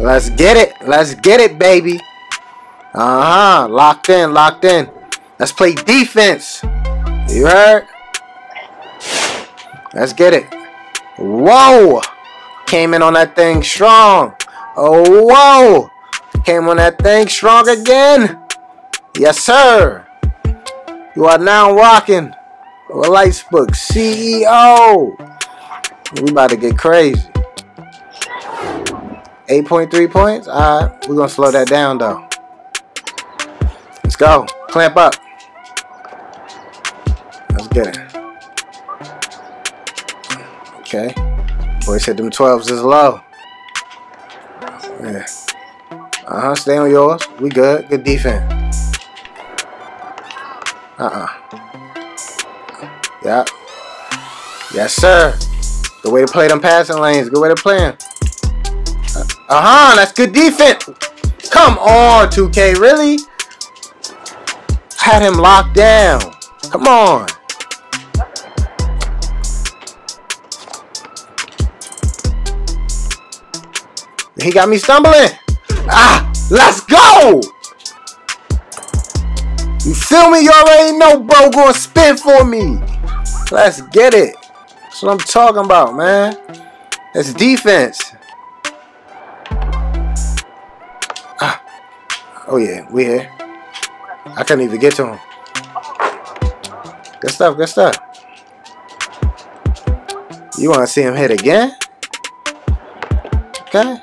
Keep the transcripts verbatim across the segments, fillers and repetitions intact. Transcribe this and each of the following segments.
Let's get it. Let's get it, baby. Uh-huh. Locked in. Locked in. Let's play defense. You heard? Let's get it. Whoa. Came in on that thing strong. Oh, whoa. Came on that thing strong again. Yes, sir. You are now rocking with Lifesbook C E O. We about to get crazy. eight point three points. All right, we're gonna slow that down though. Let's go. Clamp up. Let's get it. Okay. Boys hit them twelves is low. Yeah. Uh huh. Stay on yours. We good. Good defense. Uh uh. Yeah. Yes, sir. Good way to play them passing lanes. Good way to play them. Uh-huh, that's good defense. Come on, two K, really? Had him locked down. Come on. He got me stumbling. Ah, let's go. You feel me? You already know, bro. Gonna spin for me. Let's get it. That's what I'm talking about, man. That's defense. Oh yeah, we here. I couldn't even get to him. Good stuff, good stuff. You wanna see him hit again? Okay.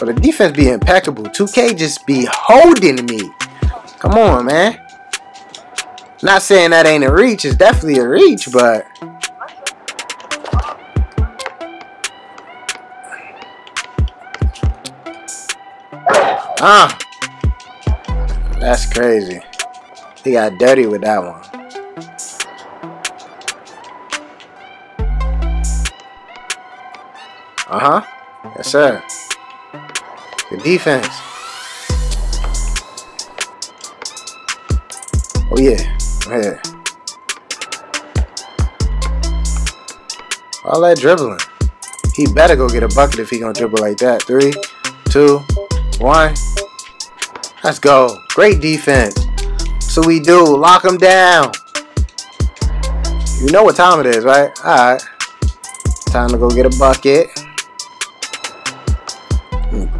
But the defense be impeccable. two K just be holding me. Come on, man. Not saying that ain't a reach. It's definitely a reach, but ah, that's crazy. He got dirty with that one. Uh huh. Yes, sir. Good defense. Oh yeah, yeah. All that dribbling. He better go get a bucket if he gonna dribble like that. Three, two, one. Let's go. Great defense. So we do. Lock them down. You know what time it is, right? Alright. Time to go get a bucket.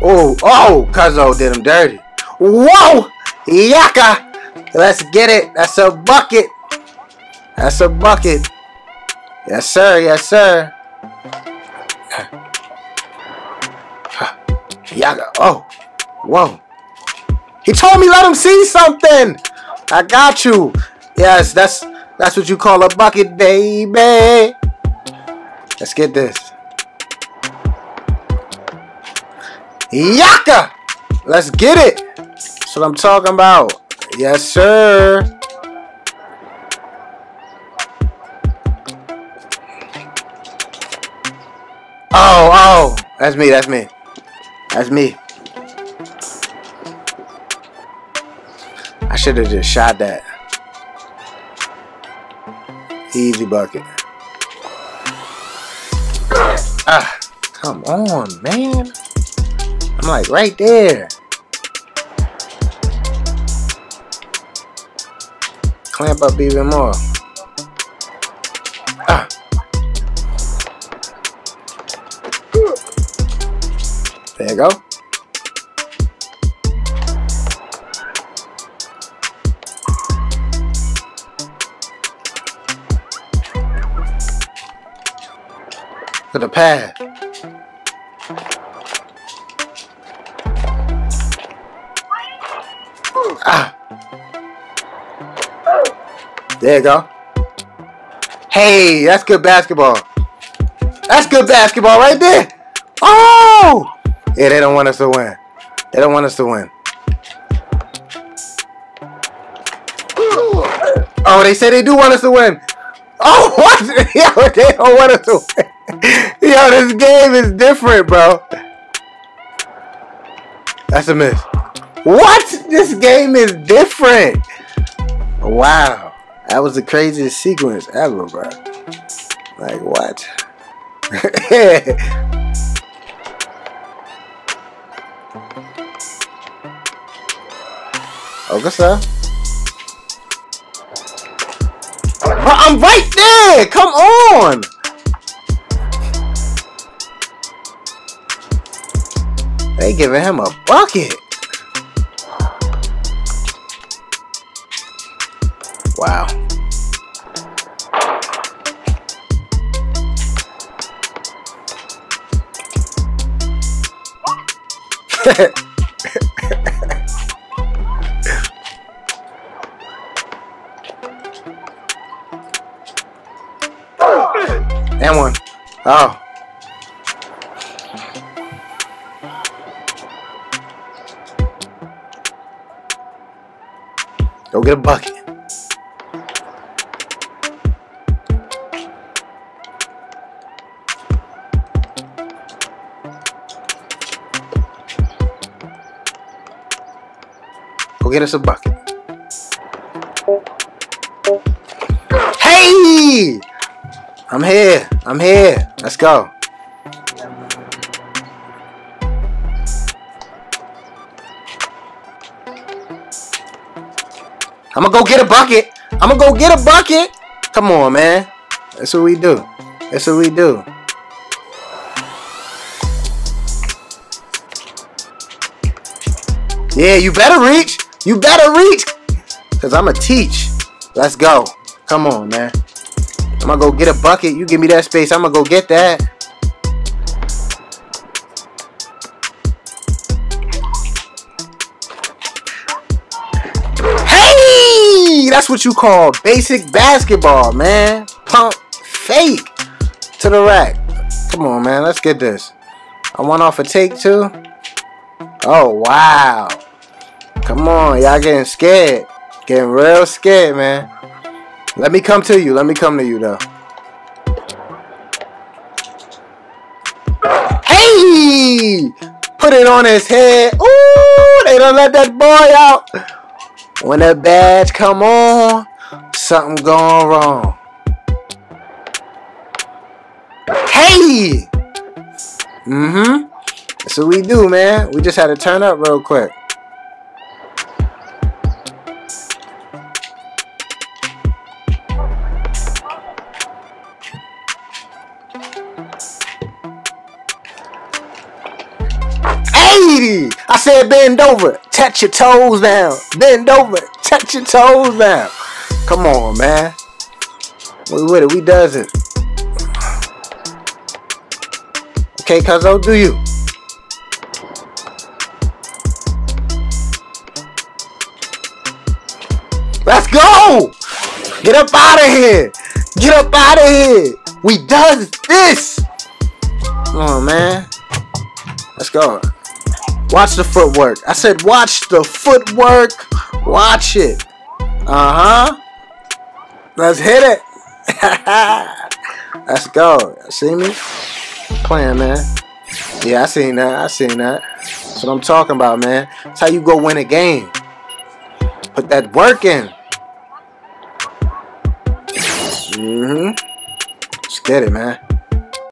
Oh, oh, Cuzzo did him dirty. Whoa! Yaka! Let's get it. That's a bucket. That's a bucket. Yes, sir. Yes, sir. Yaka. Oh. Whoa. He told me let him see something. I got you. Yes, that's that's what you call a bucket, baby. Let's get this. Yaka! Let's get it. That's what I'm talking about. Yes, sir. Oh, oh. That's me, that's me. That's me. I should have just shot that. Easy bucket. Ah, come on, man. I'm like right there. Clamp up even more. Ah. There you go. To the pad. Ah. There you go. Hey, that's good basketball. That's good basketball right there. Oh! Yeah, they don't want us to win. They don't want us to win. Oh, they say they do want us to win. Oh, what? Yo, they don't want us to win. Yo, this game is different, bro. That's a miss. What? This game is different. Wow. That was the craziest sequence ever, bro. Like, what? Okay, sir. Bro, I'm right there! Come on! They giving him a bucket. Wow. And one. Oh. Go get a bucket. Go get us a bucket. Hey! I'm here. I'm here. Let's go. I'm gonna go get a bucket. I'm gonna go get a bucket. Come on, man. That's what we do. That's what we do. Yeah, you better reach. You better reach. Because I'm gonna teach. Let's go. Come on, man. I'm gonna go get a bucket. You give me that space. I'm gonna go get that. That's what you call basic basketball, man. Pump fake to the rack. Come on, man. Let's get this. I want off a take two. Oh, wow. Come on. Y'all getting scared. Getting real scared, man. Let me come to you. Let me come to you, though. Hey! Put it on his head. Ooh, they done let that boy out. When the badge come on, something going wrong. Hey! Mm-hmm. That's what we do, man. We just had to turn up real quick. Hey! I said bend over. Touch your toes down. Bend over. Touch your toes down. Come on, man. We with it. We does it. Okay, Cuzzo, do you? Let's go! Get up out of here. Get up out of here. We does this. Come on, man. Let's go. Watch the footwork. I said watch the footwork. Watch it. Uh-huh. Let's hit it. Let's go. See me? Playing, man. Yeah, I seen that. I seen that. That's what I'm talking about, man. That's how you go win a game. Put that work in. Mm-hmm. Let's get it, man.